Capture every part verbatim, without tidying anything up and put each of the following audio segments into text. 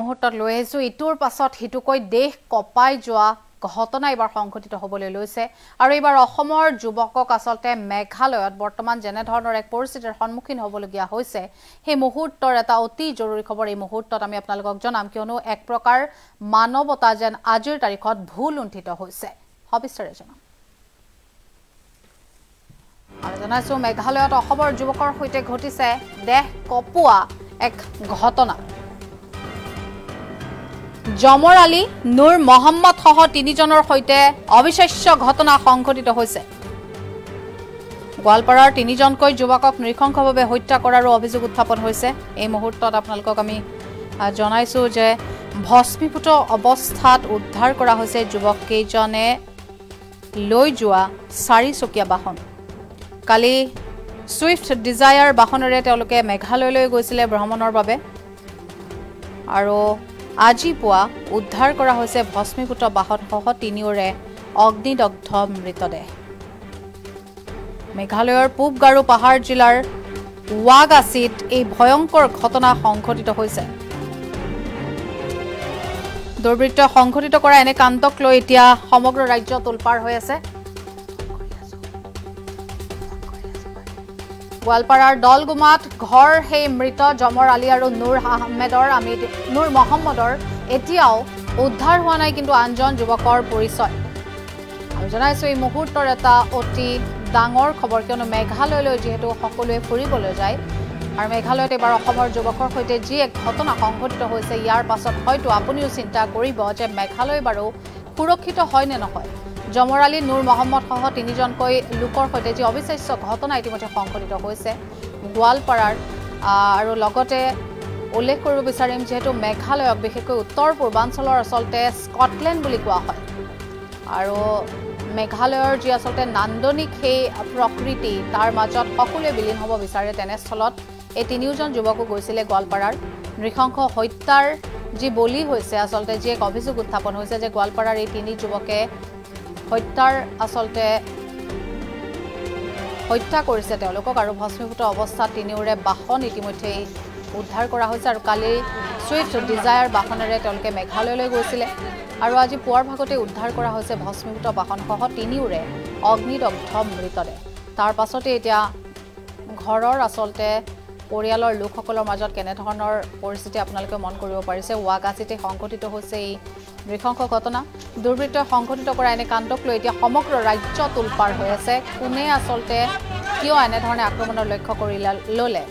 মুহূৰ্তত লৈ আহিছো। ইটোৰ পাছত সিটোকৈ দেশ কপাই যোৱা ঘটনা এবাৰ সংঘটিত হ'বলৈ লৈছে আৰু এইবাৰ অসমৰ যুৱকক আচলতে মেঘালয়ত বৰ্তমান যেনেধৰণৰ এক পৰিস্থিতিৰ সন্মুখীন হ'বলগীয়া হৈছে, সেই মুহূৰ্তৰ এটা অতি জৰুৰী খবৰ এই মুহূৰ্তত আমি আপোনালোকক জনাম, কিয়নো এক প্ৰকাৰ মানৱতা যেন আজিৰ তাৰিখত ভুল উন্ঠিত হৈছে। সবিস্তাৰে জনাম। আৰু জনাইছো মেঘালয়ত অসমৰ যুৱকৰ সৈতে ঘটিছে দেশ কপোৱা এক ঘটনা। জমৰ আলী, নুৰ মহম্মদ সহ তিনিজনৰ সৈতে অবিশ্বাস্য ঘটনা সংঘটিত হৈছে। গোৱালপাৰাৰ তিনিজনকৈ যুৱকক নৃশংসভাৱে হত্যা কৰাৰো অভিযোগ উত্থাপন হৈছে। এই মুহূৰ্তত আপোনালোকক আমি জনাইছো যে ভস্মীভূত অৱস্থাত উদ্ধাৰ কৰা হৈছে যুৱককেইজনে লৈ যোৱা চাৰিচকীয়া বাহন। কালি ছুইফ্ট ডিজায়াৰ বাহনেৰে তেওঁলোকে মেঘালয়লৈ গৈছিলে ভ্ৰমণৰ বাবে আৰু আজি পুৱা উদ্ধাৰ কৰা হৈছে ভস্মীভূত বাহনসহ তিনিওৰে অগ্নিদগ্ধ মৃতদেহ। মেঘালয়ৰ পূব গাৰো পাহাৰ জিলাৰ ওৱাগাচিত এই ভয়ংকৰ ঘটনা সংঘটিত হৈছে। দুৰ্বৃত্তই সংঘটিত কৰা এনে কাণ্ডক লৈ এতিয়া সমগ্ৰ ৰাজ্য তোলপাৰ হৈ আছে। গোৱালপাৰাৰ দলগুমাত ঘৰ সেই মৃত জমৰ আলী আৰু নুৰ আহমেদৰ আমি নুৰ মহম্মদৰ এতিয়াও উদ্ধাৰ হোৱা নাই, কিন্তু আনজন যুৱকৰ পৰিচয় আমি জনাইছোঁ। এই মুহূৰ্তৰ এটা অতি ডাঙৰ খবৰ, কিয়নো মেঘালয়লৈ যিহেতু সকলোৱে ফুৰিবলৈ যায় আৰু মেঘালয়ত এইবাৰ অসমৰ যুৱকৰ সৈতে যি এক ঘটনা সংঘটিত হৈছে, ইয়াৰ পাছত হয়তো আপুনিও চিন্তা কৰিব যে মেঘালয় বাৰু সুৰক্ষিত হয় নে নহয়। জমৰ আলী, নুৰ মহম্মদ সহ তিনিজনকৈ লোকৰ সৈতে যি অবিশ্বাস্য ঘটনা ইতিমধ্যে সংঘটিত হৈছে গোৱালপাৰাৰ, আৰু লগতে উল্লেখ কৰিব বিচাৰিম যিহেতু মেঘালয়ক বিশেষকৈ উত্তৰ পূৰ্বাঞ্চলৰ আচলতে স্কটলেণ্ড বুলি কোৱা হয় আৰু মেঘালয়ৰ যি আচলতে নান্দনিক সেই প্ৰকৃতি, তাৰ মাজত সকলোৱে বিলীন হ'ব বিচাৰে। তেনেস্থলত এই তিনিওজন যুৱকো গৈছিলে গোৱালপাৰাৰ। নৃশংস হত্যাৰ যি বলি হৈছে, আচলতে যি এক অভিযোগ উত্থাপন হৈছে যে গোৱালপাৰাৰ এই তিনি যুৱকে হত্যাৰ আচলতে হত্যা কৰিছে তেওঁলোকক, আৰু ভস্মীভূত অৱস্থাত তিনিওৰে বাহন ইতিমধ্যেই উদ্ধাৰ কৰা হৈছে। আৰু কালি ছুইফ্ট ডিজায়াৰ বাহনেৰে তেওঁলোকে মেঘালয়লৈ গৈছিলে আৰু আজি পুৱাৰ ভাগতে উদ্ধাৰ কৰা হৈছে ভস্মীভূত বাহনসহ তিনিওৰে অগ্নিদগ্ধ মৃতদেহ। তাৰ পাছতে এতিয়া ঘৰৰ আচলতে পৰিয়ালৰ লোকসকলৰ মাজত কেনেধৰণৰ পৰিস্থিতি আপোনালোকে মন কৰিব পাৰিছে। ওৱাগাচিতে সংঘটিত হৈছে এই নৃশংস ঘটনা। দুৰ্বৃত্তই সংঘটিত কৰা এনে কাণ্ডক লৈ এতিয়া সমগ্ৰ ৰাজ্য তোলপাৰ হৈ আছে। কোনে আচলতে কিয় এনেধৰণে আক্ৰমণৰ লক্ষ্য কৰি ল'লে?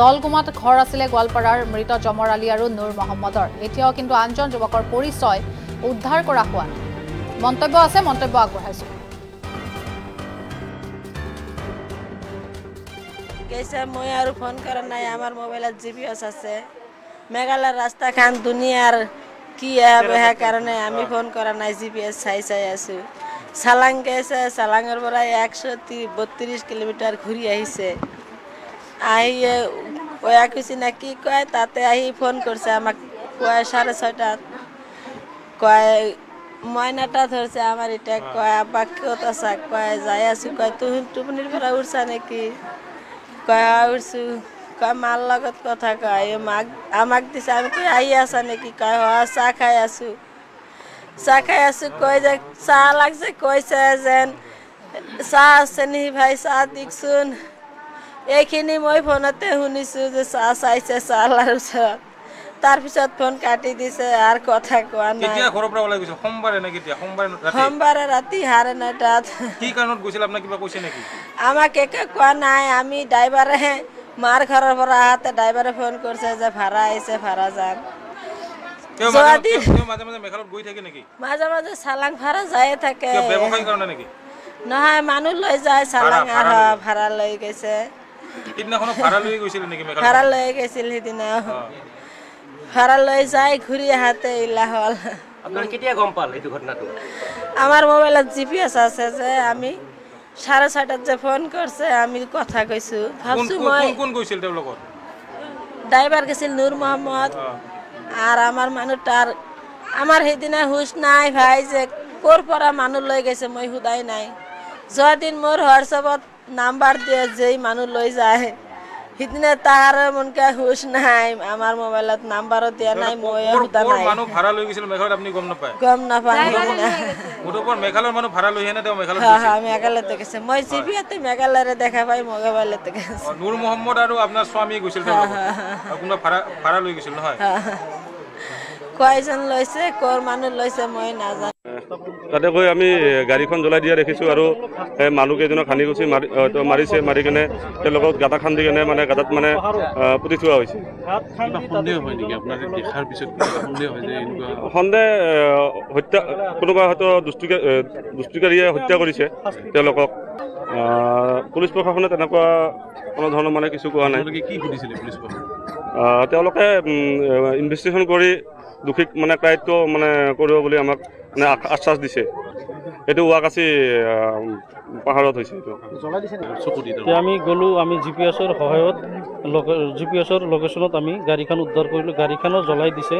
দলগুমাত ঘৰ আছিলে গোৱালপাৰাৰ মৃত জমৰ আলী আৰু নুৰ মহম্মদৰ, এতিয়াও কিন্তু আনজন যুৱকৰ পৰিচয় উদ্ধাৰ কৰা হোৱা নাই। মন্তব্য আছে, মন্তব্য আগবঢ়াইছো। कैसे मैं और फोन कर ना हमार मोबाइल जीपीएस আছে। মেঘালয় রাস্তা খান দুনিয়ার কি হওয়ার কারণে আমি ফোন করা নাই, জিপিএস চাই চাই আছো। চালাং গেছে, চালাঙের পরা একশো বত্রিশ কিলোমিটার ঘুরি আইছে। আহিয়ে ওয়া কিছু না কি কয়, তাতে আহি ফোন করছে আমাক কয় সাড়ে ছয়টা, কয় ময়নাটা ধরছে আমার, এটা কয় আব্বা কত আসা, কয় যাই আছো, কয় তুই টুপনির পরা উঠছা নাকি, কয় উঠছো, কয় মার লগত কথা কয়, মাক আমাক দিছে। আমি কি আহি আছা নাকি, কয় হ চাহ খাই আছো, চাহ খাই আছো। কয় যে চাহ লাগছে, কৈছে যেন চাহ আছে নি ভাই, চাহ দিকচোন। এইখিনি মই ফোনতে শুনিছোঁ যে চাহ চাইছে চাহ লাৰ ওচৰত, তাৰপিছত ফোন কাটি দিছে আৰু কথা কোৱা নাই। সোমবাৰে ৰাতি সাৰে নটাত আমাক একে কোৱা নাই। আমি ড্ৰাইভাৰে মাৰ ঘৰৰ পৰা আহাতে ড্ৰাইভাৰে ফোন কৰিছে যে ভাড়া আহিছে, ভাড়া যাম। মাজে মাজে চালাং ভাড়া যায় থাকে নহয়, মানুহ লৈ যায় চালাং আৰু ভাড়া লৈ গৈছে। ভাড়া লৈ গৈছিল সিদিনা, ভাড়া লৈ যাই ঘূৰি আহাতে ইলা হ'ল। আমার মোবাইলত জিপিএস আছে যে আমি সাড়ে ছয়টাত যে ফোন করছে আমি কথা কৈছো। ভাবছো মই ড্রাইভার গেছিল নুর মহম্মদ আর আমার মানুষটার, আমার সেইদিনা হুঁশ নাই ভাই যে কোর পৰা মানুষ লৈ গেছে, মই হুদাই নাই। যদিন মোর হোয়াটসঅ্যাপত নাম্বার দিয়ে যেই মানুষ লৈ যায় সিদিনা তার মনকা হুশ নাই, আমার মোবাইলত নাম্বারও দিয়া নাই, মই সুদা নাই। মানু ভাড়া লৈ গৈছিল মেঘালয়, আপনি গম নাপায়? গম নাপায়। ওপর মেঘালয় মানু ভাড়া লৈ হেনে তো মেঘালয়। হ্যাঁ হ্যাঁ মেঘালয়তে গেছে, মই জিবিতে মেঘালয়রে দেখা পাই মোবাইলতে গেছে। নুৰ মহম্মদ আৰু আপনার স্বামী গৈছিল তো? কোনবা ভাড়া ভাড়া লৈ গৈছিল নহয়? কয়জন লৈছে, কোন মানুহ লৈছে মই নাজানো। তাতে গৈ আমি গাড়ীখন জ্বলাই দিয়া দেখিছোঁ আৰু মানুহ কেইজনক খান্দি গৈছে, মাৰি মাৰিছে মাৰি কেনে তেওঁলোকক গাঁতা খান্দি কেনে মানে গাঁতাত মানে পুতি থোৱা হৈছে। সন্দেহ হত্যা, কোনোবা হয়তো দুষ্টিকা দুষ্টিকাৰীয়ে হত্যা কৰিছে তেওঁলোকক। পুলিচ প্ৰশাসনে তেনেকুৱা কোনো ধৰণৰ মানে কিছু কোৱা নাই। তেওঁলোকে ইনভেষ্টিগেশ্যন কৰি দোষীক মানে ক্ৰাইত মানে কৰিব বুলি আমাক মানে আশ্বাস দিছে। এইটো ওৱাগাচি পাহাৰত হৈছে। এইটো আমি গ'লোঁ, আমি জি পি এছৰ সহায়ত জি পি এছৰ লোকেশ্যনত আমি গাড়ীখন উদ্ধাৰ কৰিলোঁ। গাড়ীখনো জ্বলাই দিছে।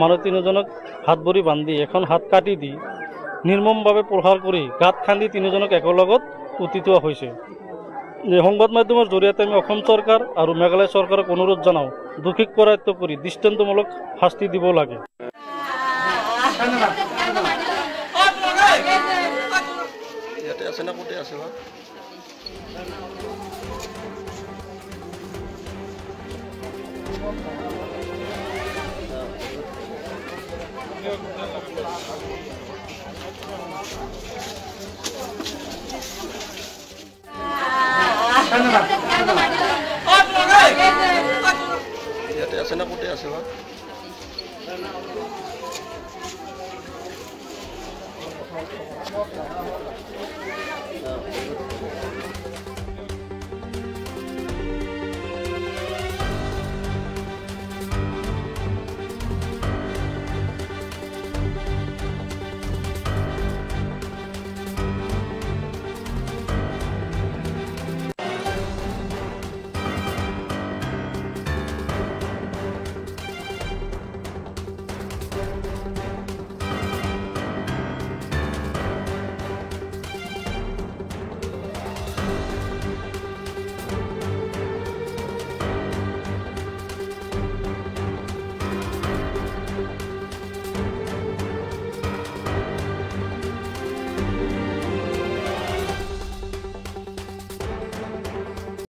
মানুহ তিনিজনক হাত ভৰি বান্ধি এখন হাত কাটি দি নিৰ্মমভাৱে প্ৰহাৰ কৰি গাঁত খান্দি তিনিজনক একেলগত পুতি থোৱা হৈছে। সংবাদ মাধ্যমৰ জৰিয়তে আমি অসম চৰকাৰ আৰু মেঘালয় চৰকাৰক অনুৰোধ জনাওঁ, দোষীক কৰায়ত্ব কৰি দৃষ্টান্তমূলক শাস্তি দিব লাগে। ইয়াতে আছে না কোটে আছে বা